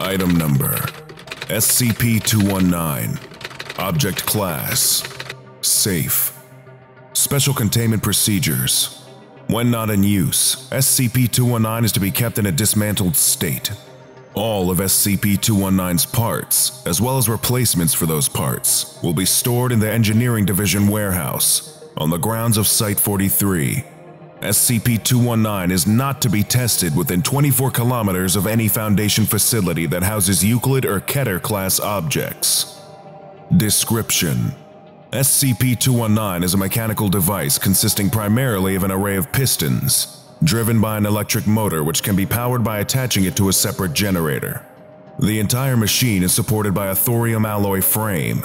Item number SCP-219. Object class safe. Special containment procedures. When not in use, SCP-219 is to be kept in a dismantled state. All of SCP-219's parts, as well as replacements for those parts, will be stored in the Engineering Division warehouse on the grounds of Site-43. SCP-219 is not to be tested within 24 kilometers of any Foundation facility that houses Euclid or Keter-class objects. Description: SCP-219 is a mechanical device consisting primarily of an array of pistons, driven by an electric motor which can be powered by attaching it to a separate generator. The entire machine is supported by a thorium alloy frame.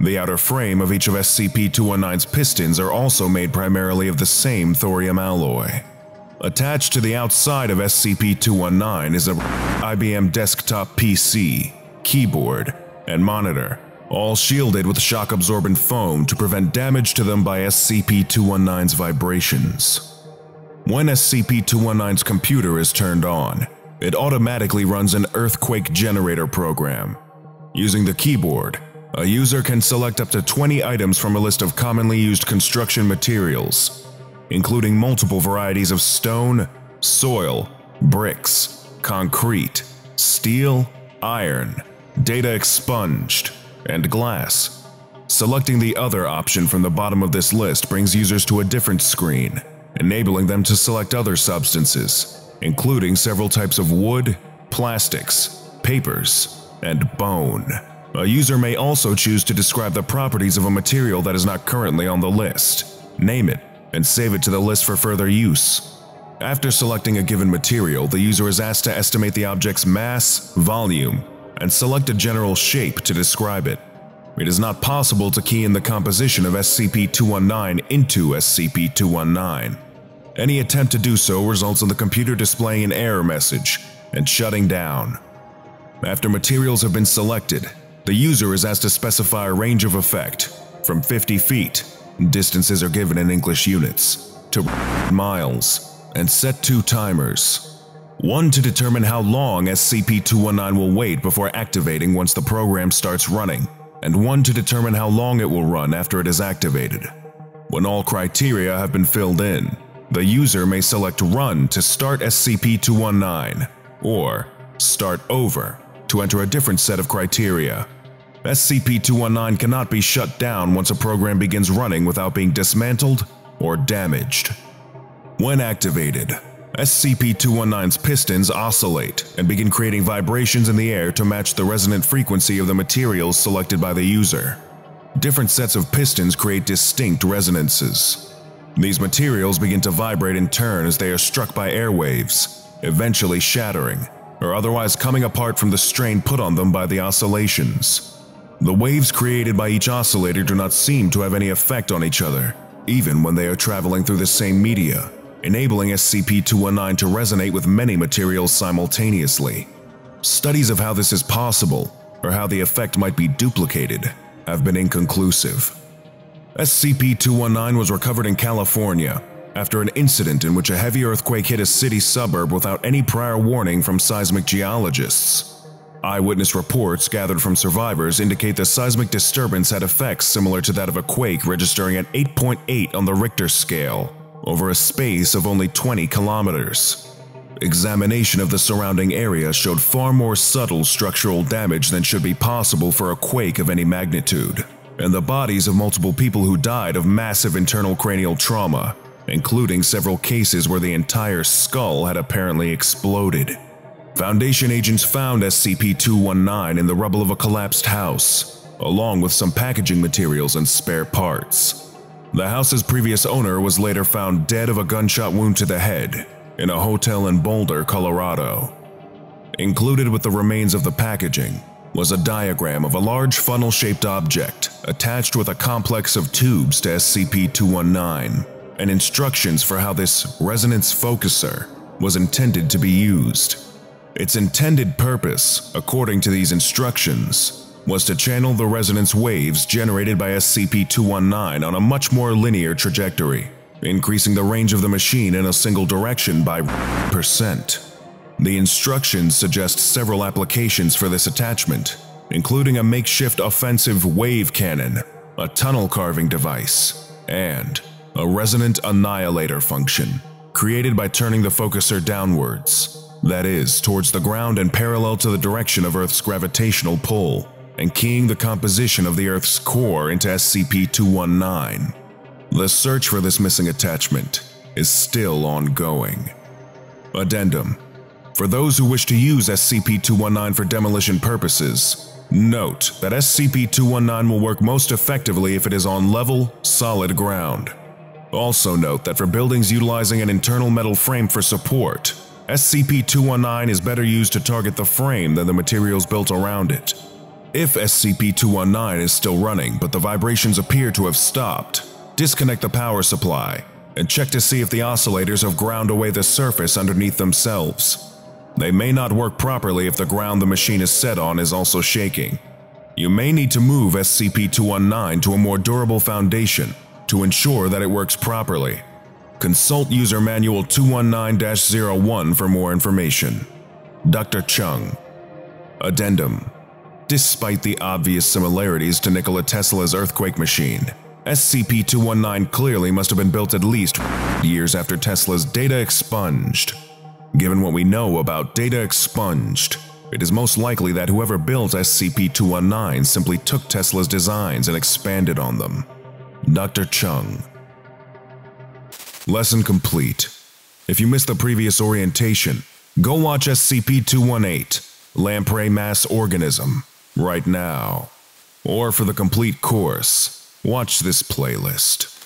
The outer frame of each of SCP-219's pistons are also made primarily of the same thorium alloy. Attached to the outside of SCP-219 is an IBM desktop PC, keyboard, and monitor, all shielded with shock-absorbent foam to prevent damage to them by SCP-219's vibrations. When SCP-219's computer is turned on, it automatically runs an earthquake generator program. Using the keyboard, a user can select up to 20 items from a list of commonly used construction materials, including multiple varieties of stone, soil, bricks, concrete, steel, iron, data expunged, and glass. Selecting the other option from the bottom of this list brings users to a different screen, enabling them to select other substances, including several types of wood, plastics, papers, and bone. A user may also choose to describe the properties of a material that is not currently on the list, name it, and save it to the list for further use. After selecting a given material, the user is asked to estimate the object's mass, volume, and select a general shape to describe it. It is not possible to key in the composition of SCP-219 into SCP-219. Any attempt to do so results in the computer displaying an error message and shutting down. After materials have been selected, the user is asked to specify a range of effect from 50 feet, distances are given in English units, to miles, and set 2 timers. One to determine how long SCP-219 will wait before activating once the program starts running, and one to determine how long it will run after it is activated. When all criteria have been filled in, the user may select Run to start SCP-219, or Start Over to enter a different set of criteria. SCP-219 cannot be shut down once a program begins running without being dismantled or damaged. When activated, SCP-219's pistons oscillate and begin creating vibrations in the air to match the resonant frequency of the materials selected by the user. Different sets of pistons create distinct resonances. These materials begin to vibrate in turn as they are struck by airwaves, eventually shattering, or otherwise coming apart from the strain put on them by the oscillations. The waves created by each oscillator do not seem to have any effect on each other, even when they are traveling through the same media, enabling SCP-219 to resonate with many materials simultaneously. Studies of how this is possible, or how the effect might be duplicated, have been inconclusive. SCP-219 was recovered in California after an incident in which a heavy earthquake hit a city suburb without any prior warning from seismic geologists. Eyewitness reports gathered from survivors indicate the seismic disturbance had effects similar to that of a quake registering at 8.8 on the Richter scale, over a space of only 20 kilometers. Examination of the surrounding area showed far more subtle structural damage than should be possible for a quake of any magnitude, and the bodies of multiple people who died of massive internal cranial trauma, including several cases where the entire skull had apparently exploded. Foundation agents found SCP-219 in the rubble of a collapsed house, along with some packaging materials and spare parts. The house's previous owner was later found dead of a gunshot wound to the head in a hotel in Boulder, Colorado. Included with the remains of the packaging was a diagram of a large funnel-shaped object attached with a complex of tubes to SCP-219, and instructions for how this resonance focuser was intended to be used. Its intended purpose, according to these instructions, was to channel the resonance waves generated by SCP-219 on a much more linear trajectory, increasing the range of the machine in a single direction by %. The instructions suggest several applications for this attachment, including a makeshift offensive wave cannon, a tunnel carving device, and a resonant annihilator function, created by turning the focuser downwards, that is, towards the ground and parallel to the direction of Earth's gravitational pull, and keying the composition of the Earth's core into SCP-219. The search for this missing attachment is still ongoing. Addendum: for those who wish to use SCP-219 for demolition purposes, note that SCP-219 will work most effectively if it is on level, solid ground. Also note that for buildings utilizing an internal metal frame for support, SCP-219 is better used to target the frame than the materials built around it. If SCP-219 is still running but the vibrations appear to have stopped, disconnect the power supply and check to see if the oscillators have ground away the surface underneath themselves. They may not work properly if the ground the machine is set on is also shaking. You may need to move SCP-219 to a more durable foundation to ensure that it works properly. Consult User Manual 219-01 for more information. Dr. Chung. Addendum: despite the obvious similarities to Nikola Tesla's earthquake machine, SCP-219 clearly must have been built at least years after Tesla's data expunged. Given what we know about data expunged, it is most likely that whoever built SCP-219 simply took Tesla's designs and expanded on them. Dr. Chung. Lesson complete. If you missed the previous orientation, go watch SCP-218, Lamprey Mass Organism, right now. Or for the complete course, watch this playlist.